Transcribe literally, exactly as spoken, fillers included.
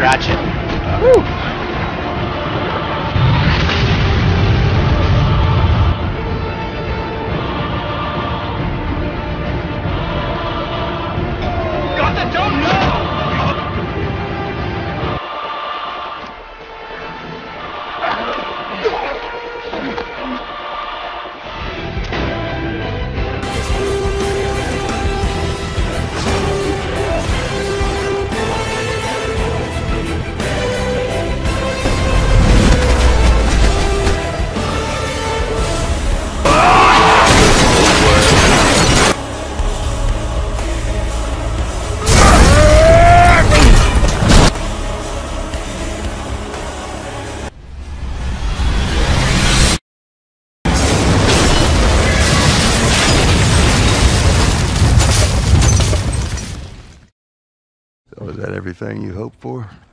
scratch it. Woo. God, I don't know. Was that everything you hoped for?